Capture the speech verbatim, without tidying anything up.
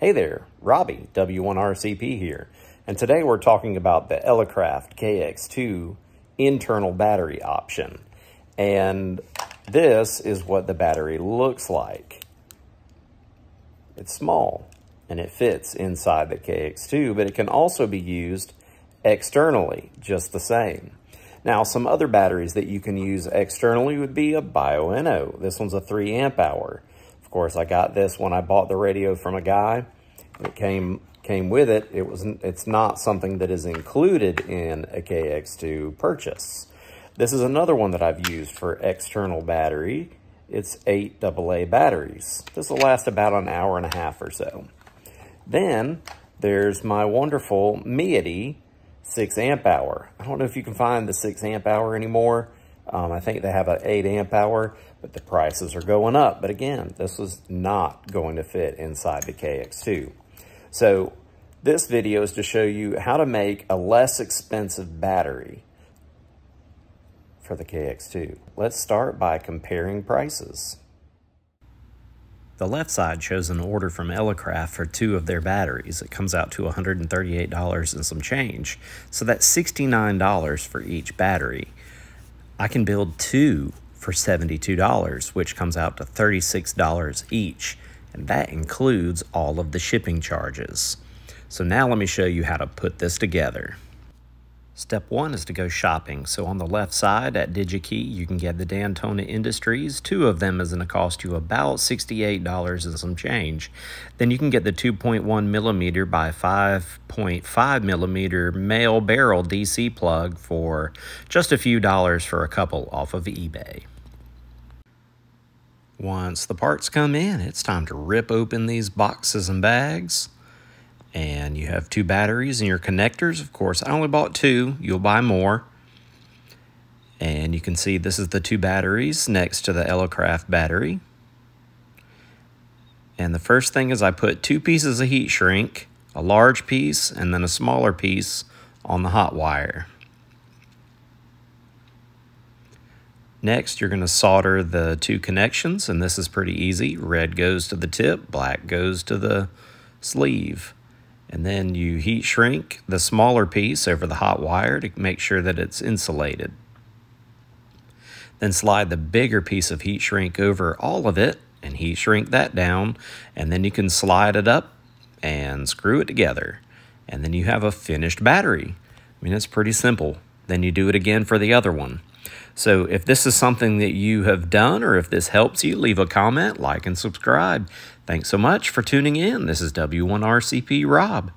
Hey there, Robbie, W one R C P here, and today we're talking about the Elecraft K X two internal battery option. And this is what the battery looks like. It's small, and it fits inside the K X two, but it can also be used externally, just the same. Now, some other batteries that you can use externally would be a BioNO. This one's a three amp hour. Of course, I got this when I bought the radio from a guy. It came came with it. It was it's not something that is included in a K X two purchase. This is another one that I've used for external battery. It's eight double A batteries. This will last about an hour and a half or so. Then there's my wonderful Meity six amp hour. I don't know if you can find the six amp hour anymore. Um, I think they have an eight amp hour, but the prices are going up. But again, this was not going to fit inside the K X two. So this video is to show you how to make a less expensive battery for the K X two. Let's start by comparing prices. The left side shows an order from Elecraft for two of their batteries. It comes out to one hundred thirty-eight dollars and some change. So that's sixty-nine dollars for each battery. I can build two for seventy-two dollars, which comes out to thirty-six dollars each, and that includes all of the shipping charges. So now let me show you how to put this together. Step one is to go shopping. So on the left side at DigiKey, you can get the Dantona Industries. Two of them is gonna cost you about sixty-eight dollars and some change. Then you can get the two point one millimeter by five point five millimeter male barrel D C plug for just a few dollars for a couple off of eBay. Once the parts come in, it's time to rip open these boxes and bags. And you have two batteries and your connectors. Of course, I only bought two. You'll buy more. And you can see this is the two batteries next to the Elecraft battery. And the first thing is I put two pieces of heat shrink, a large piece and then a smaller piece, on the hot wire. Next, you're going to solder the two connections, and this is pretty easy. Red goes to the tip, black goes to the sleeve. And then you heat shrink the smaller piece over the hot wire to make sure that it's insulated. Then slide the bigger piece of heat shrink over all of it and heat shrink that down. And then you can slide it up and screw it together. And then you have a finished battery. I mean, it's pretty simple. Then you do it again for the other one. So if this is something that you have done, or if this helps you, leave a comment, like, and subscribe. Thanks so much for tuning in. This is W one R C P Rob.